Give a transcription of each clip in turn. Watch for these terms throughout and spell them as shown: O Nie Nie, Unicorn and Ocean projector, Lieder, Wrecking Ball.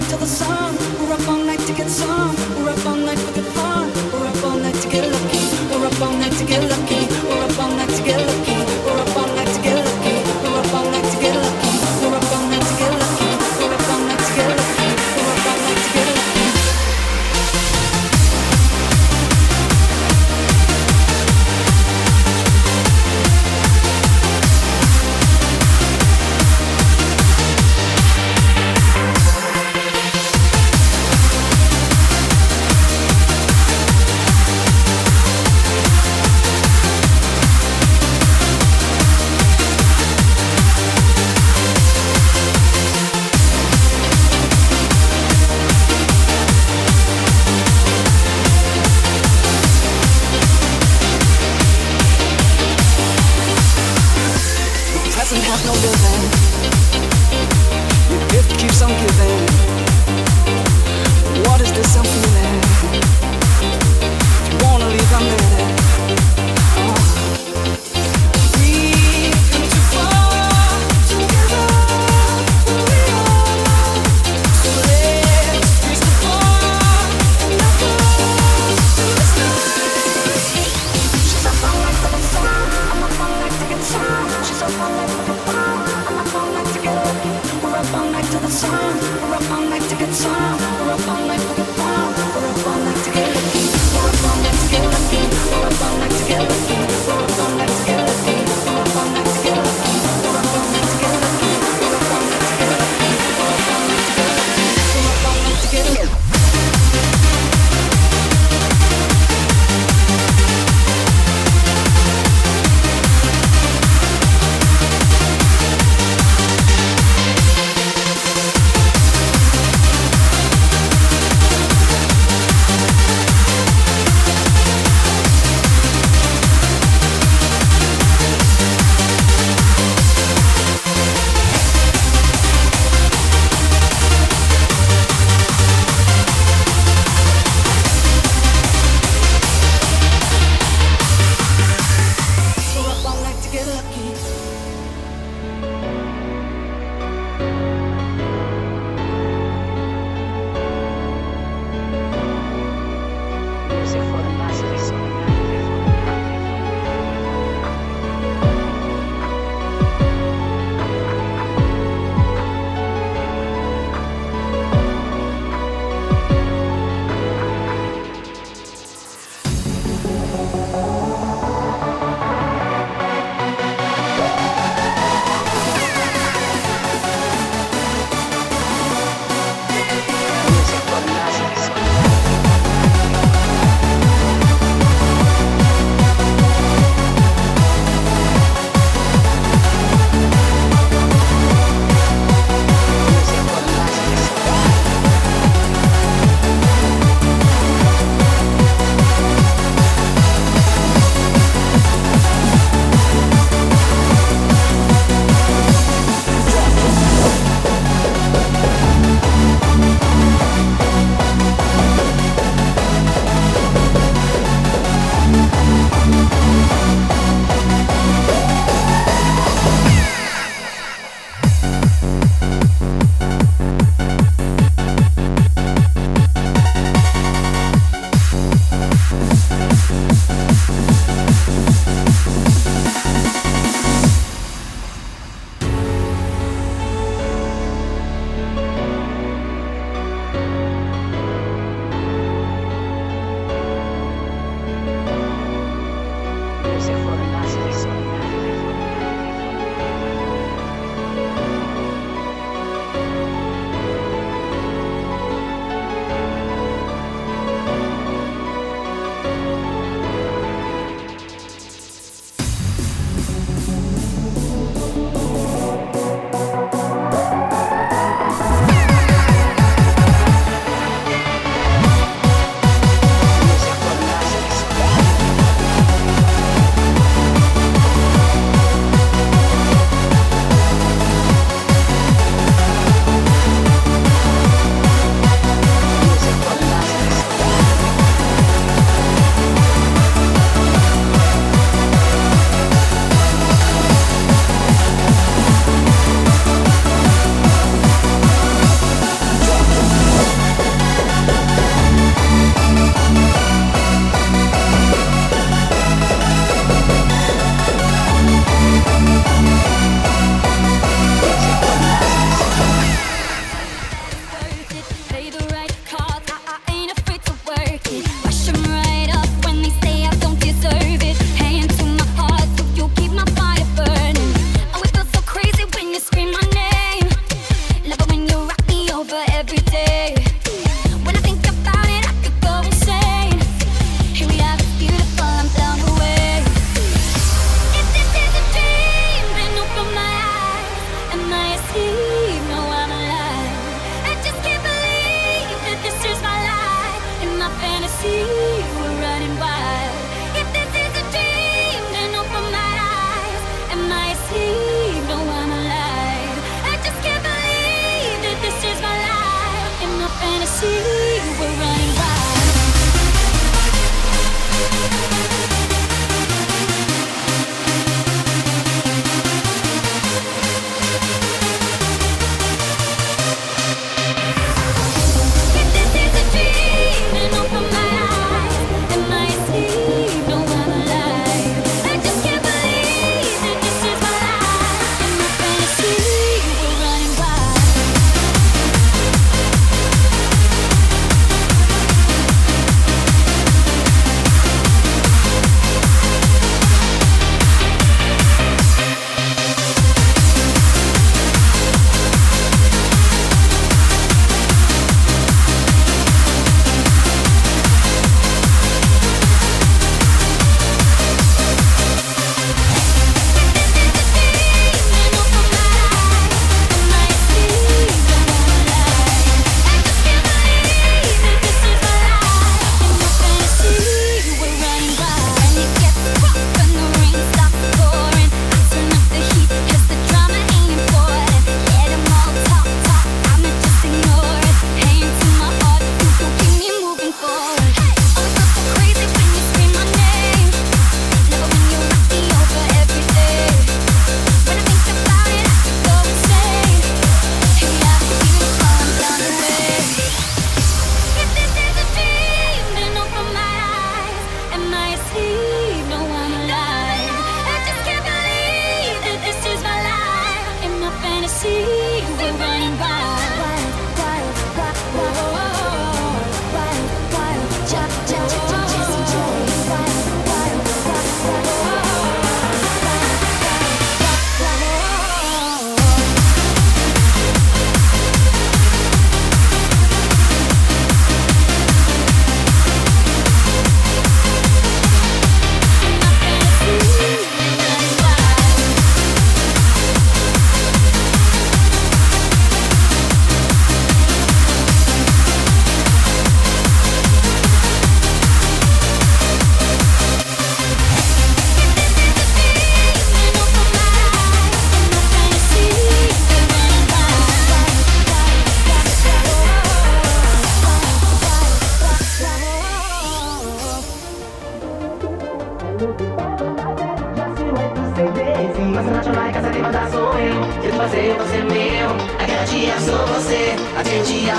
night till the sun. We're up all night to get some. We're up all night for good fun. We're up all night to get lucky. We're up all night to get lucky. We're up all night to get lucky. We're up all night to get lucky. We're up all night to get lucky. We're up all night to get lucky. We're up all night to get lucky. We're up all night to get lucky.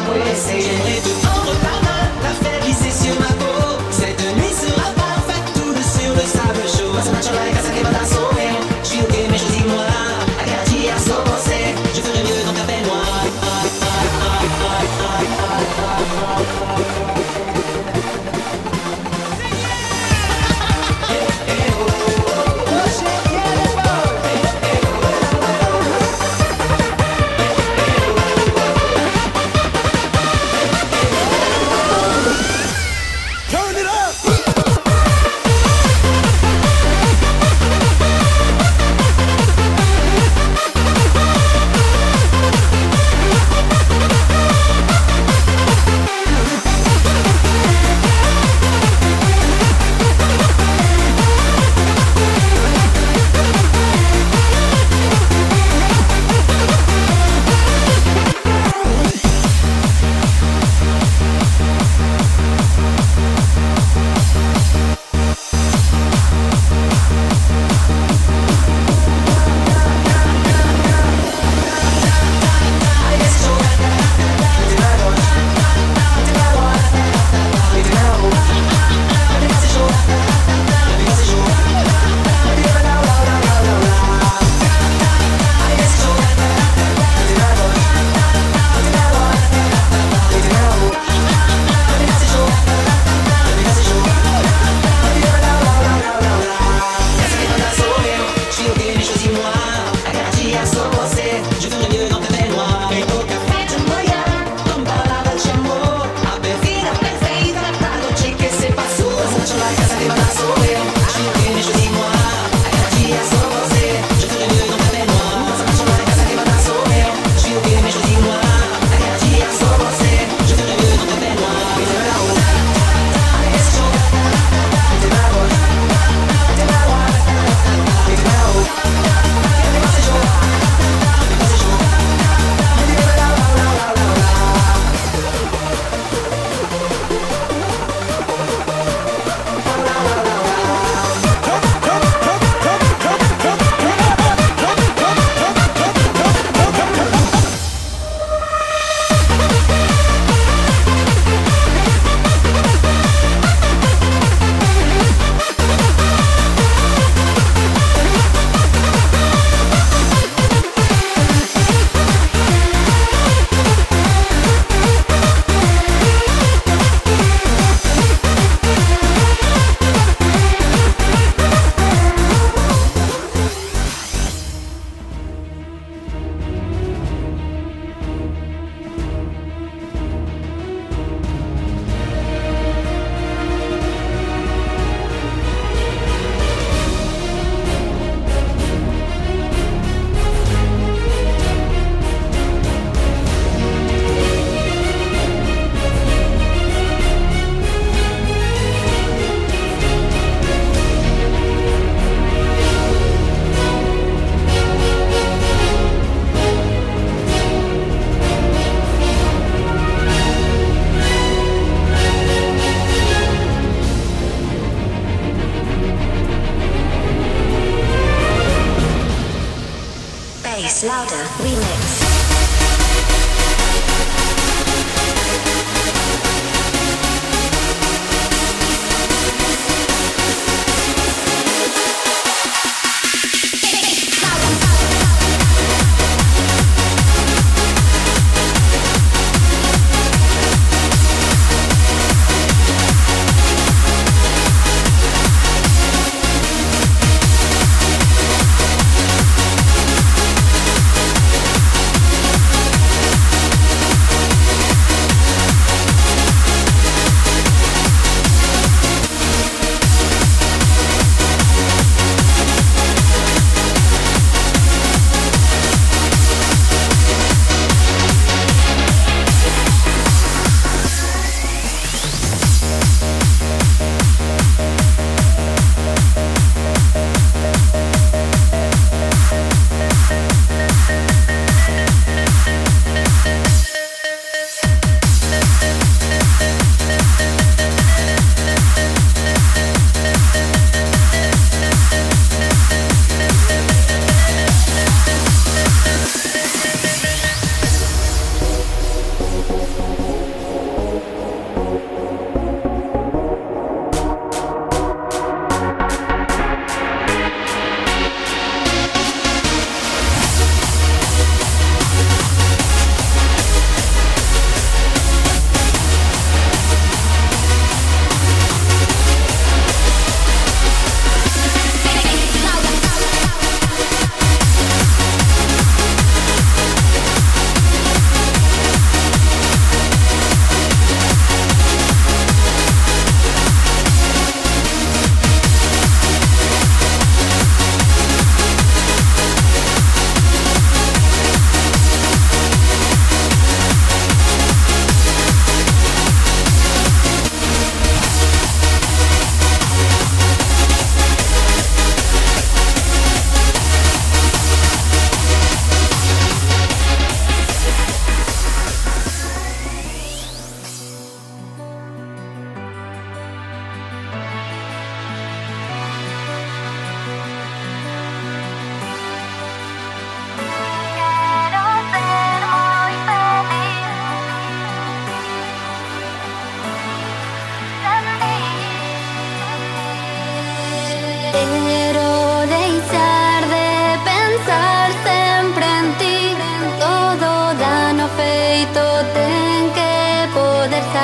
t'embrasser. J'ai fait tout en reparlant, la fête glissée sur ma peau. Cette nuit sera parfaite, tout le sur le sable chaud. What's natural like a saké va t'assommer. J'suis ok mais j'suis ignorant, à garder à son penser. Je ferai mieux donc appelle-moi.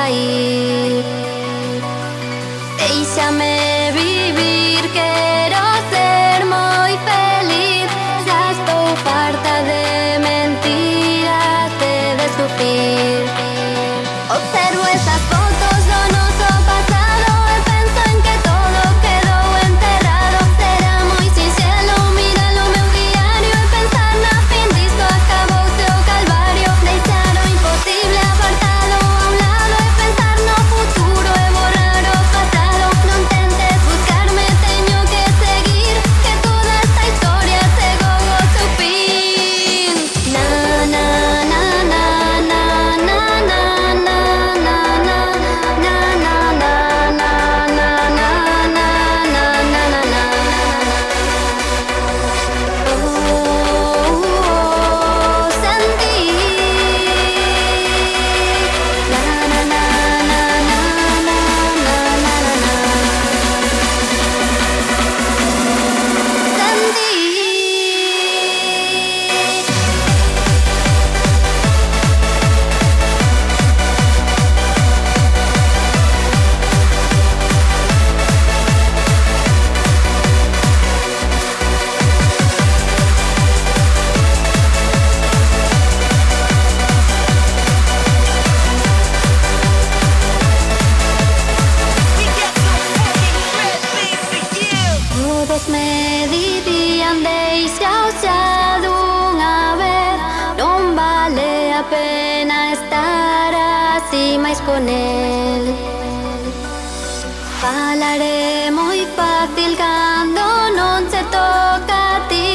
caer. Déjame vivir, quiero ser muy feliz. Si has tu farta de mentiras, debes sufrir. Observo esas fotos, no nos ha pasado. Pienso en que todo quedó enterrado. Será muy sincero, mira lo meu diario. Pensar na fin disto acabó seu calvario. Deixar o imposible apartado a un lado e pensar no futuro e borrar o pasado. No intentes buscarme, tenho que seguir, que toda esta historia chegou ao seu fim. Na na na na na na na na na na na na na na na na na na na na na. Oh, sentir. Na na na na na na na na na. Sentir. Todos me dirían, deixa-os xa dunha vez. Non vale a pena estar así máis con el. Falaré moi fácil cando non se toca a ti,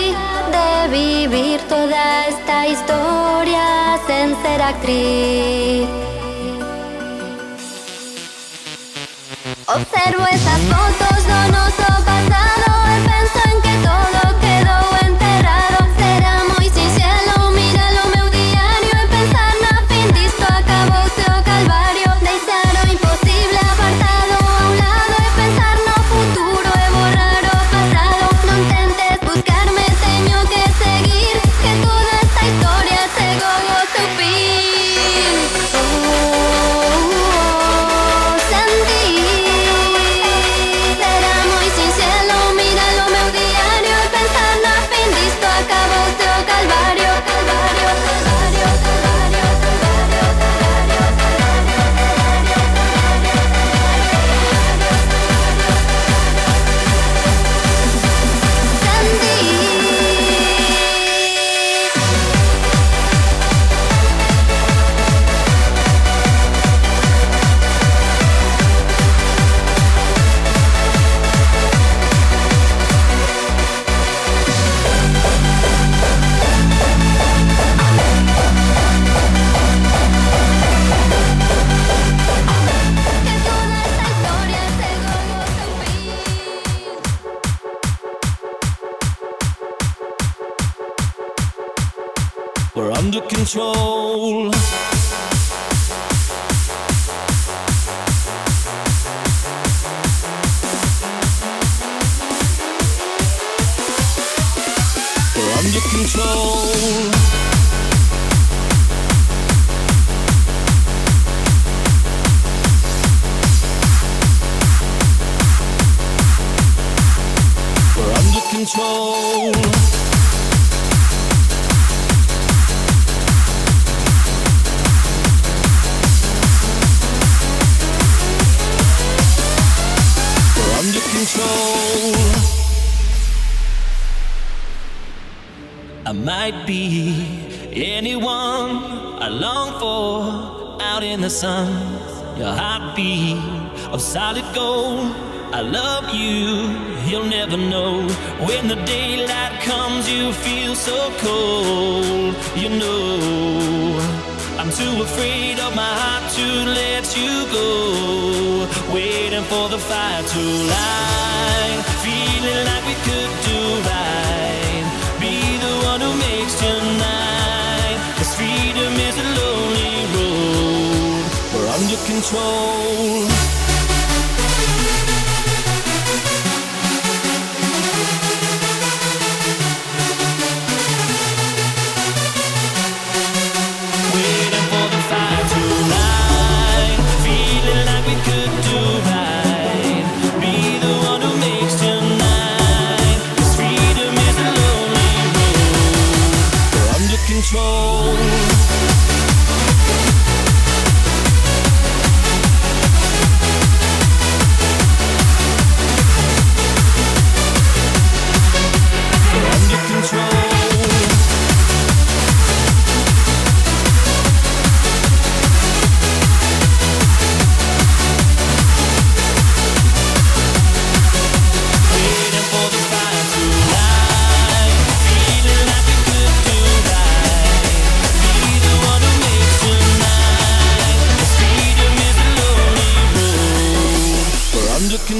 de vivir toda esta historia sen ser actriz. Observo esas fotos do noso pasado e penso en que todo quedou enterrado. Será moi sincero, mira o meu diario e pensar na fin disto acabou seu calvario. Deixar o imposible apartado a un lado e pensar no futuro e borrar o pasado. Non intentes buscarme, teño que seguir, que toda esta historia chegou ao seu fin. Oh, sentir. Será moi sincero, mira o meu diario e pensar na fin disto acabou seu calvario, calvario, calvario, calvario, calvario, calvario, calvario, calvario, calvario. Sentir. Que toda esta historia llegó a su fin. We're under control. We're under control. We're under control. We're under control. I might be anyone I long for out in the sun. Your heartbeat of solid gold. I love you, you'll never know. When the daylight comes, you feel so cold. You know, I'm too afraid of my heart to let you go. Waiting for the fire to light, feeling like we could do right. Be the one who makes tonight, 'cause freedom is a lonely road. We're under control. Waiting for the fire to light,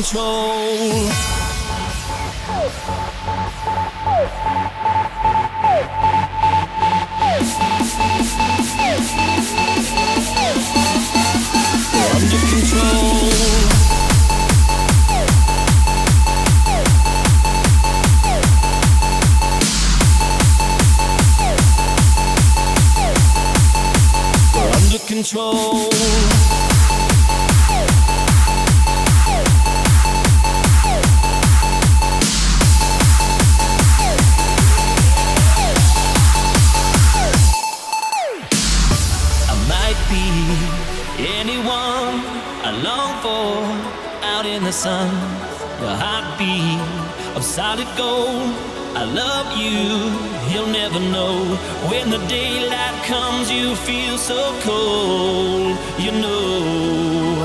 control. Control. I might be anyone I long for out in the sun, the heartbeat of solid gold. I love you, you'll never know. When the daylight comes, you feel so cold. You know,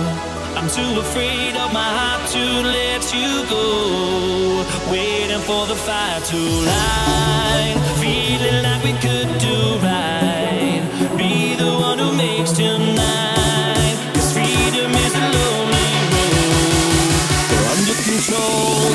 I'm too afraid of my heart to let you go. Waiting for the fire to light, feeling like we could do right. Be the one who makes tonight, 'cause freedom is a lonely road. We're under control.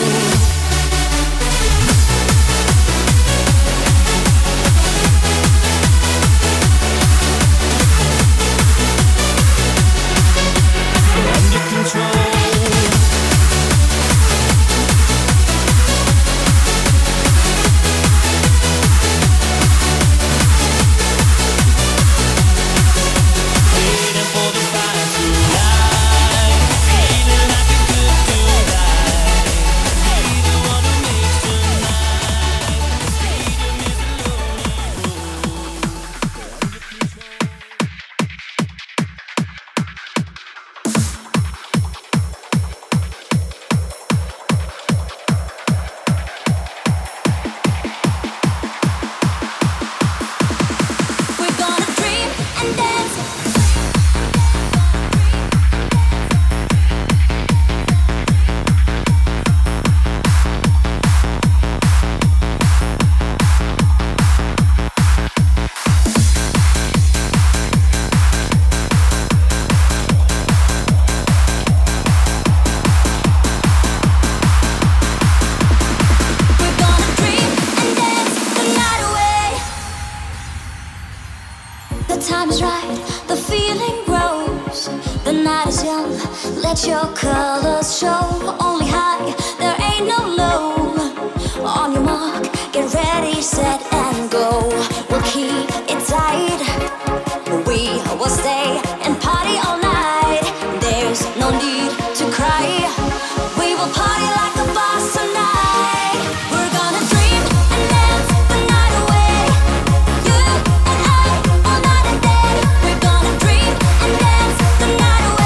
Let your colors show, only high, there ain't no low. On your mark, get ready, set and go. We'll keep it tight, we will stay and party all night. There's no need to cry, we will party like a boss tonight. We're gonna dream and dance the night away, you and I, all night and day. We're gonna dream and dance the night away.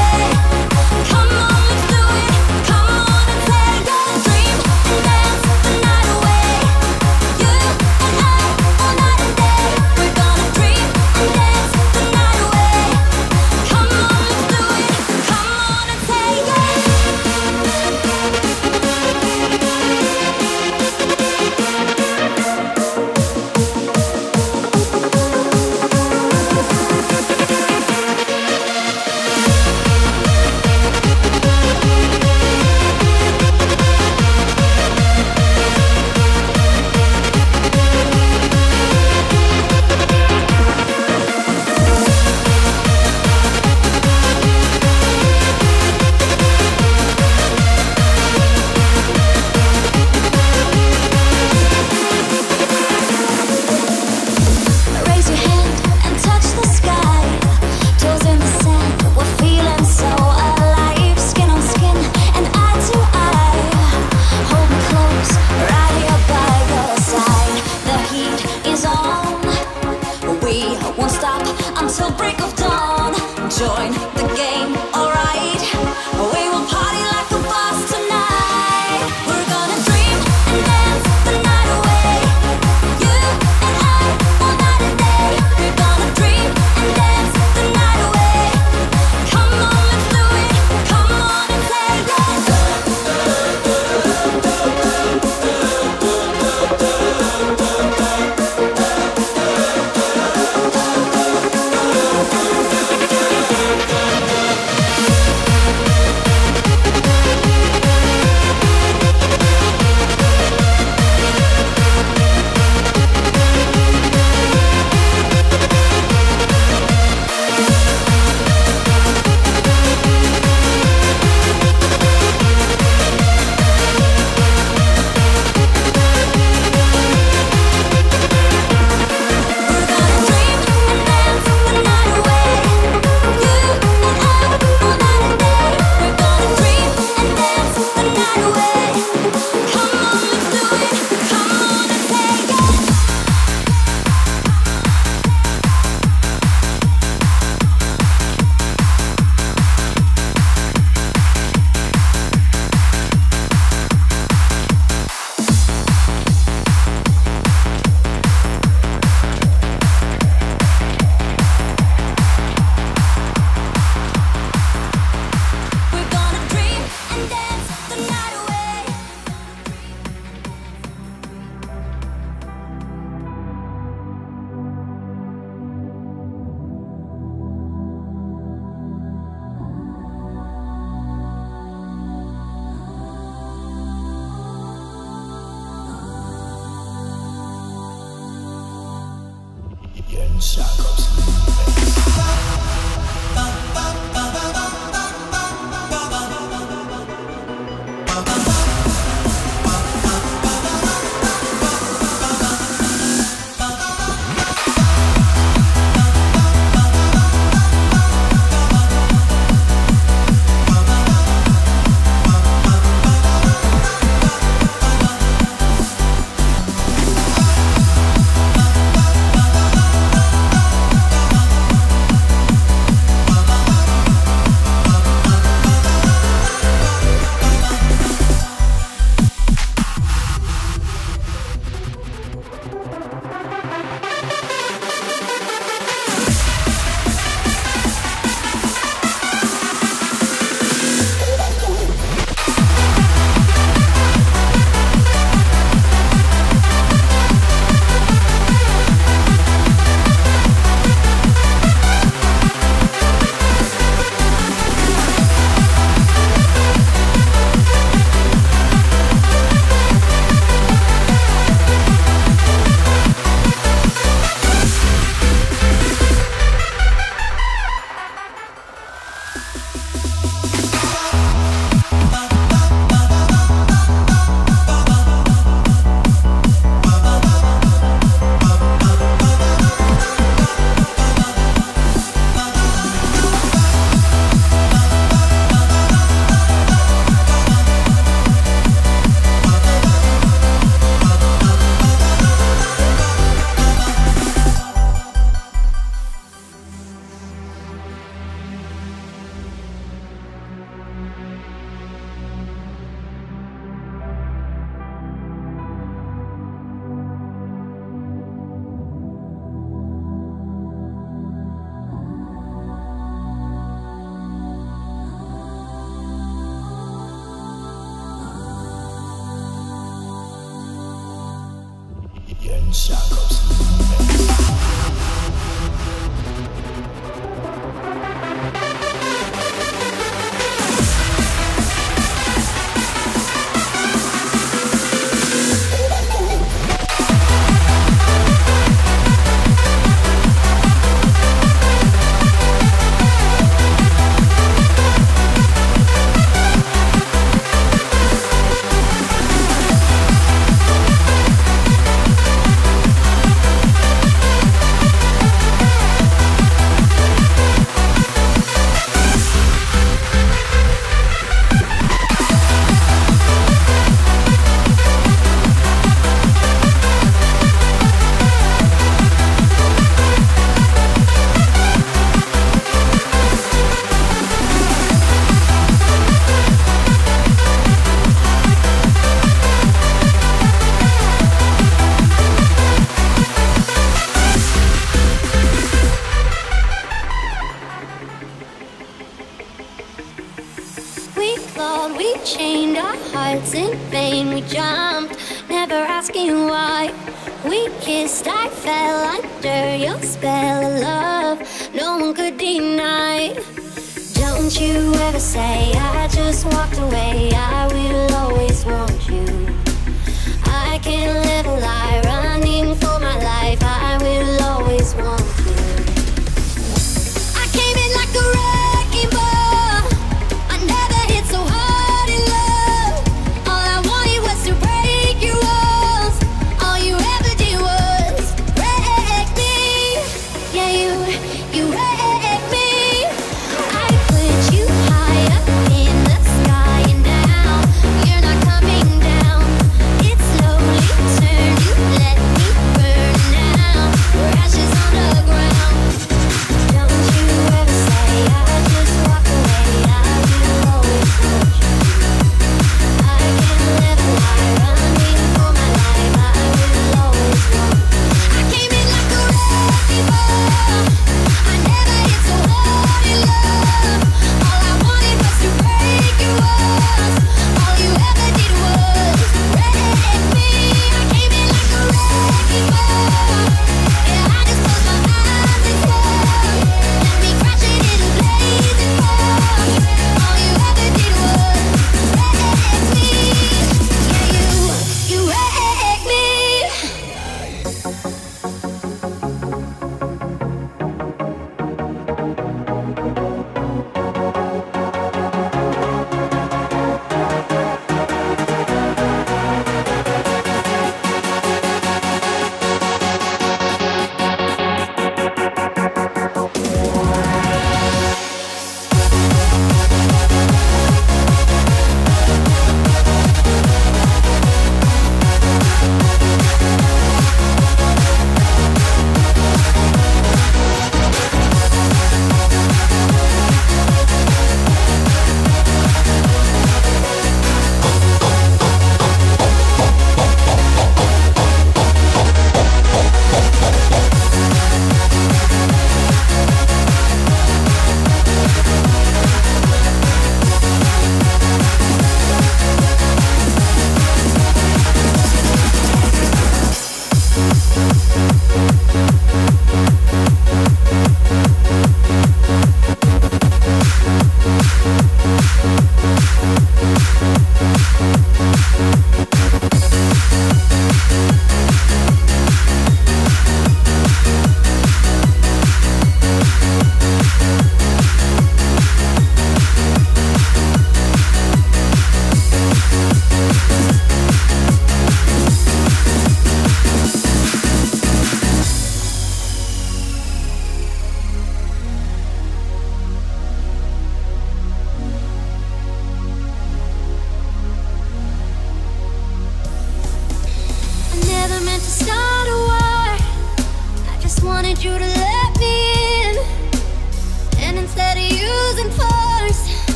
Let me go.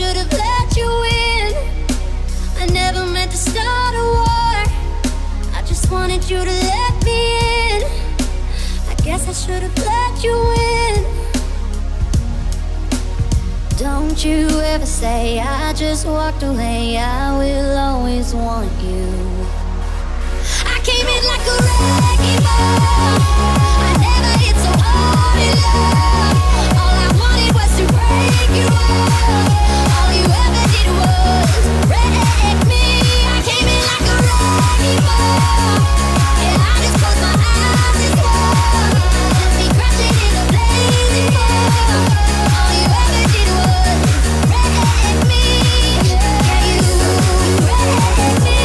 should have let you in. I never meant to start a war, I just wanted you to let me in. I guess I should have let you in. Don't you ever say I just walked away, I will always want you. I came in like a wrecking ball, I never hit so hard in love. All I wanted was to break you up, all you ever did was wreck me. I came in like a wrecking ball, yeah, I just closed my eyes and swore. Left me crashing in a blazing ball, all you ever did was wreck me. Yeah, you wrecked me. Yeah, you wrecked me.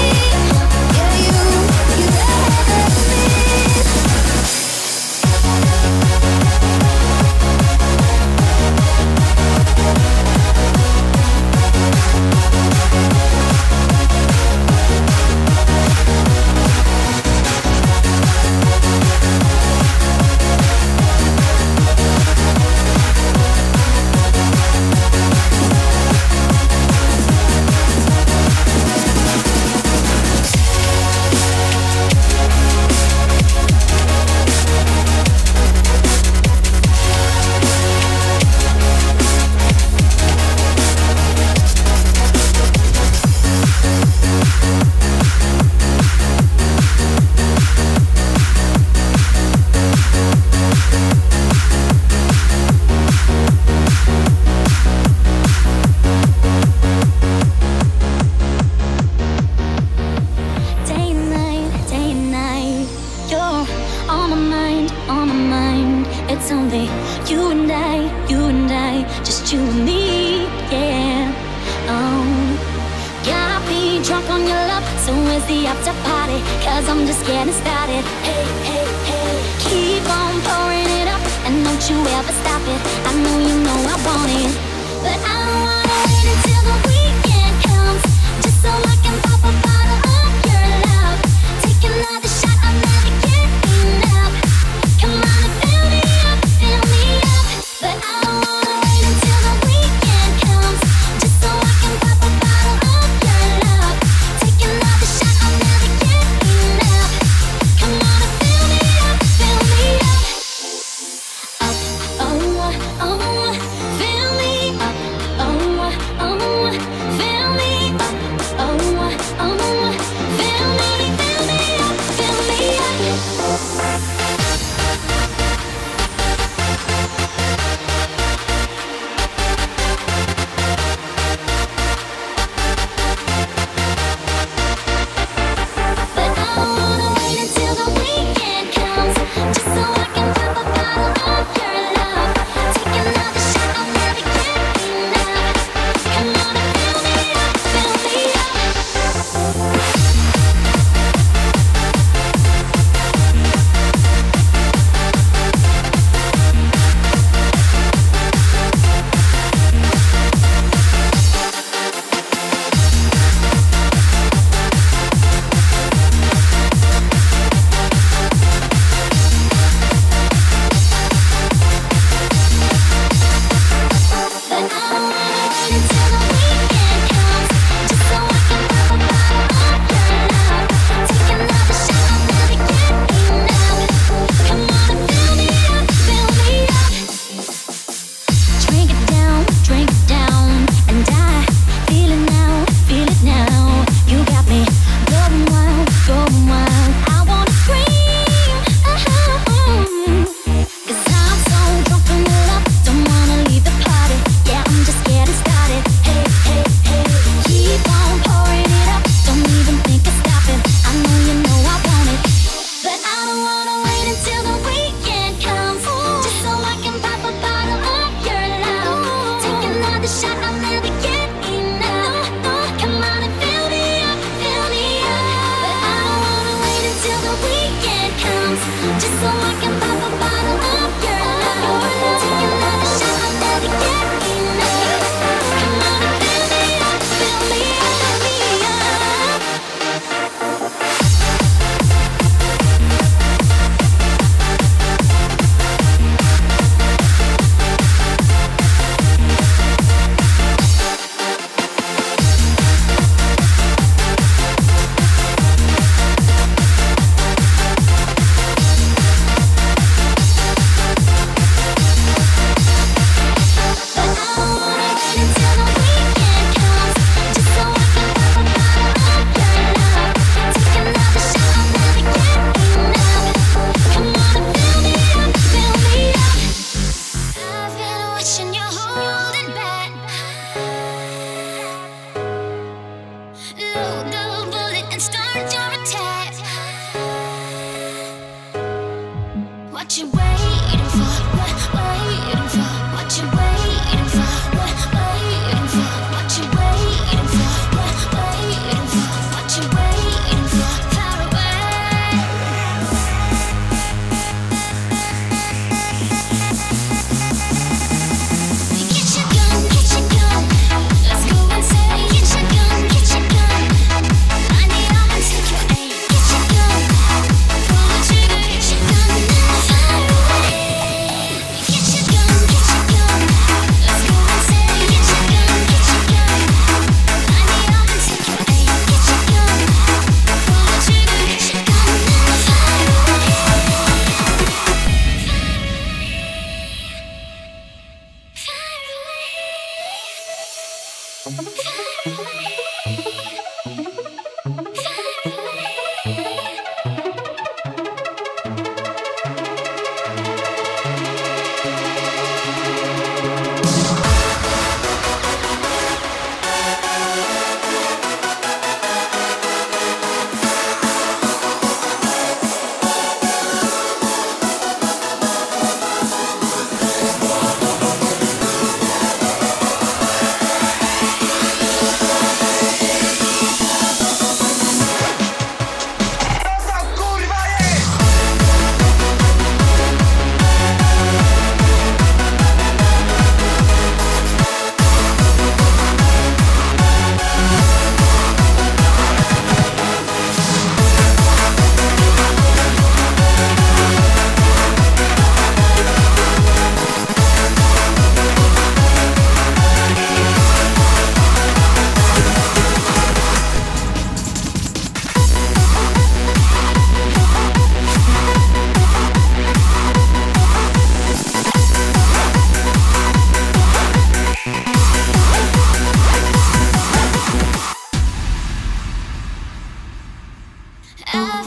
I've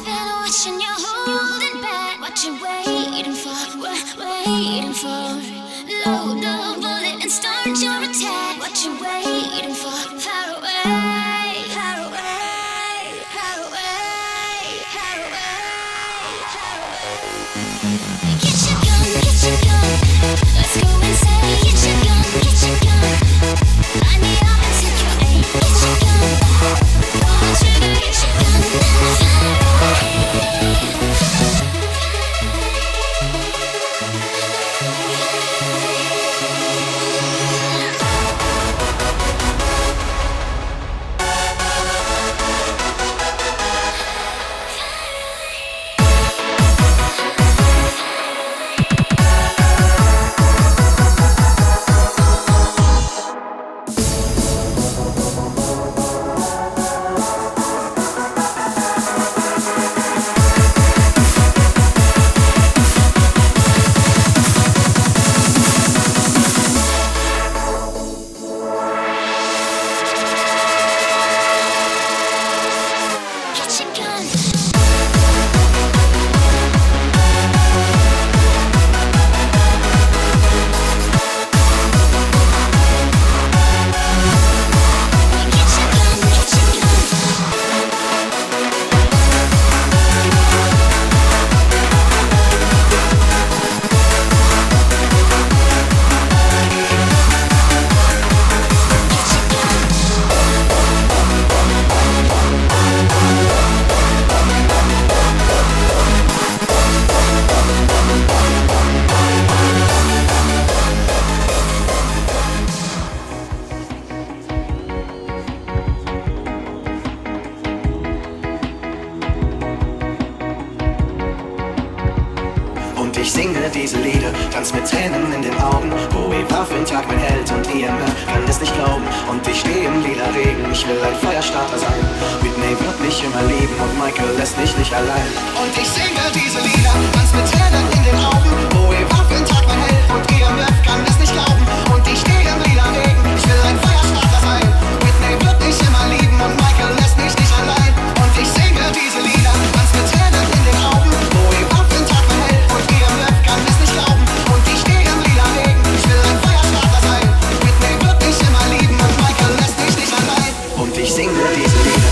been watching you holding back, watching, waiting for. Load the bullet and start your attack, watching, waiting for. Far away, far away, far away, far away, far away. Get your gun, let's go inside. Get your gun, find me up and take your aim. Get your gun, pull the trigger, get your gun. Ich singe diese Lieder, tanz mit Tränen in den Augen. Bowie war für den Tag mein Held und Liam kann es nicht glauben. Und ich stehe im lila Regen, ich will ein Feuerstarter sein. Whitney wird mich immer lieben und Michael lässt mich nicht allein. Und ich singe diese Lieder, tanz mit Tränen in den Augen. Bowie war für den Tag mein Held und Liam kann es nicht glauben. Und ich stehe im lila Regen, ich will ein Feuerstarter sein. Whitney wird mich immer lieben und Michael lässt mich nicht allein. Und ich singe diese Lieder, tanz mit Tränen in den Augen. Bowie war für den Tag mein Held und Liam kann es nicht glauben. Und ich stehe im lila Regen, ich will ein Feuerstarter sein. Whitney wird mich immer lieben und Michael lässt mich nicht allein. Und ich singe diese Lieder.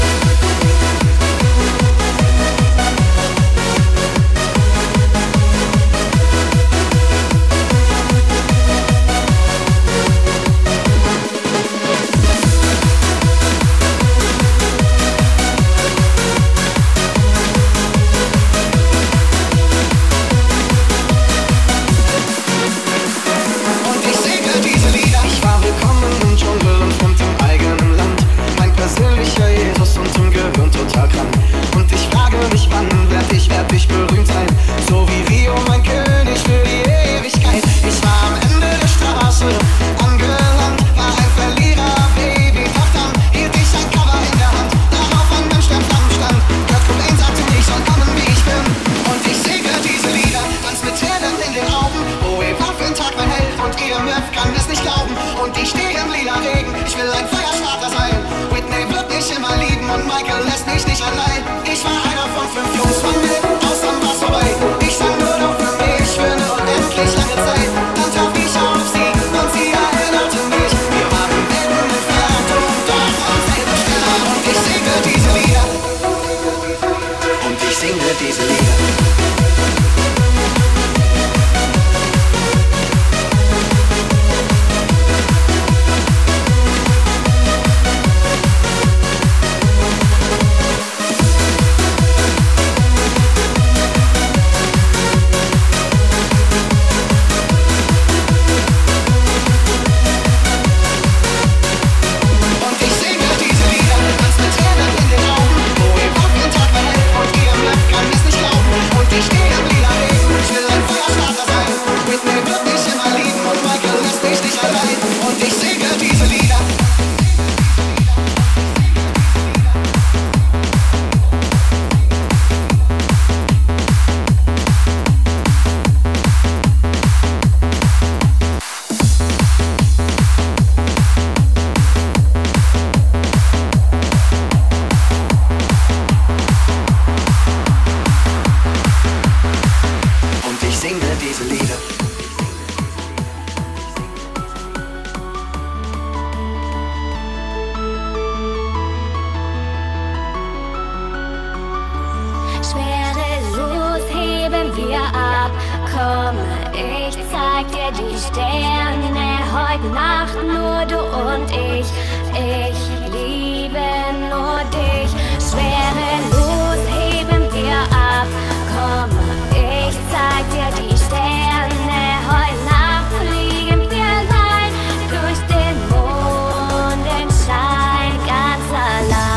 Kann es nicht glauben und ich stehe im lila Regen. Ich will ein Feuerstein. these Lieder. Schwerelos heben wir ab, komm, ich zeig dir die Sterne, heute Nacht nur du und ich, ich liebe nur dich. Schwerelos heben wir ab, komm, ich zeig dir die Sterne, heute Nacht fliegen wir allein durch den Mondenschein, ganz allein.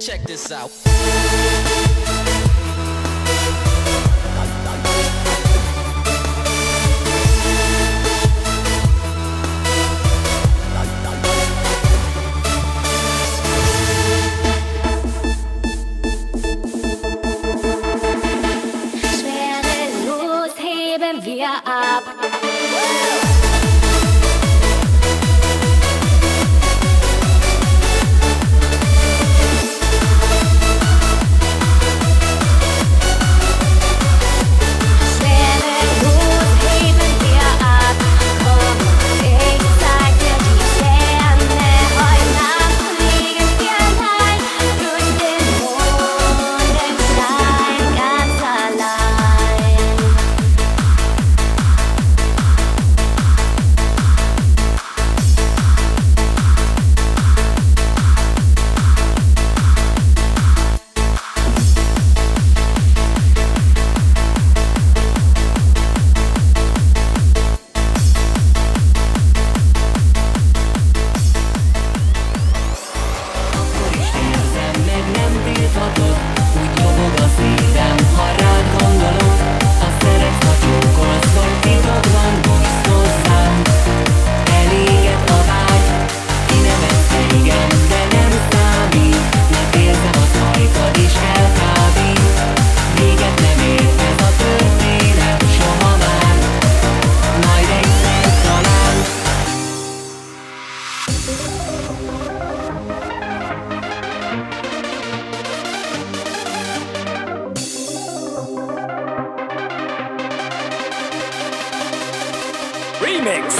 Check this out. Schwerelos heben wir ab. Remix.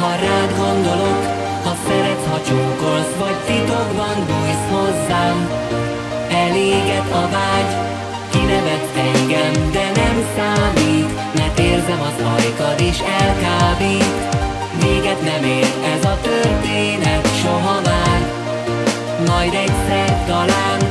Ha rád gondolok, ha szeretsz, ha csókolsz, vagy titokban bújsz hozzám. Eléged a vágy, kinevetsz engem, de nem számít, mert érzem az ajkad és elkábít. Véget nem ér ez a történet soha már, majd egyszer talán.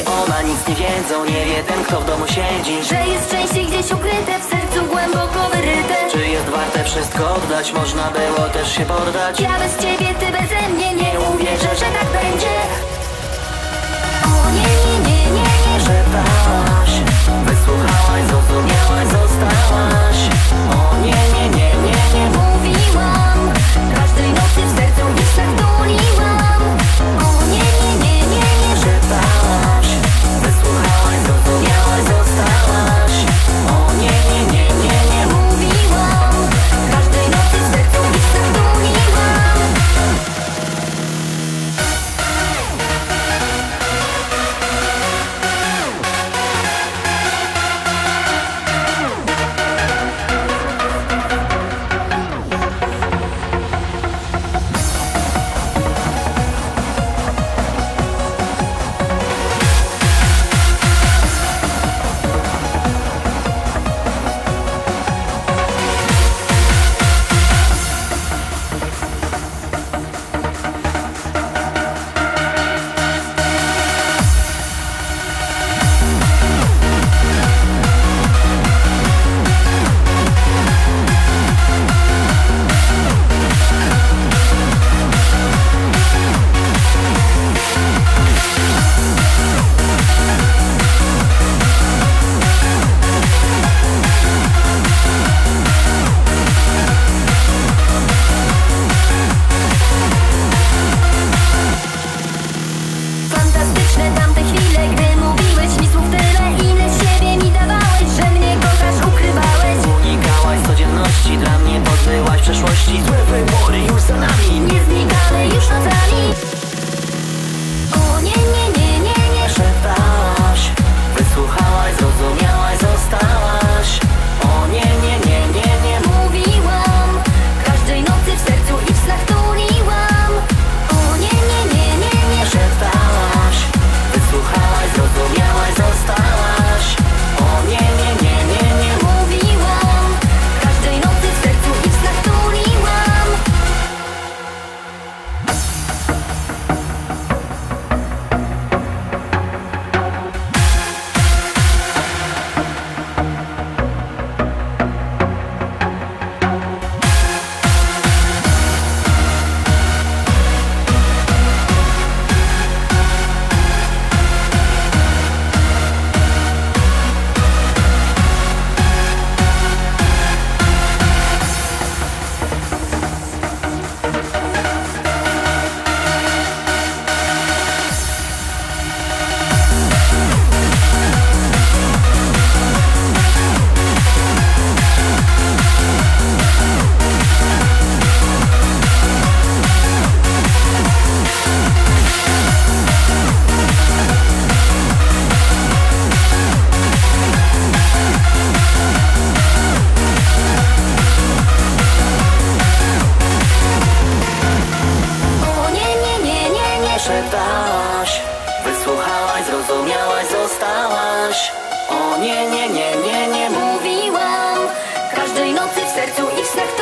i ona nic nie wiedzą. Nie wie ten, kto w domu siedzi, że jest szczęście gdzieś ukryte, w sercu głęboko wyryte. Czy jest warte wszystko oddać? Można było też się poddać. Ja bez ciebie, ty beze mnie, nie uwierzę, że tak będzie. O nie, nie, nie, nie, nie. Przestałaś, wysłuchałaś, zrozumiałaś, zostałaś. O nie, nie, nie, nie, nie, nie. Mówiłam każdej nocy w sercu gdzieś tak tuliłam. O nie, nie, nie, nie, nie. Przestałaś, wysłuchałaś, zrozumiałaś, zostałaś. O nie, nie, nie, nie, nie. Mówiłam każdej nocy w sercu gdzieś tak tuliłam. O nie, nie, nie, nie, nie. Mówiłam każdej nocy w sercu i w snach.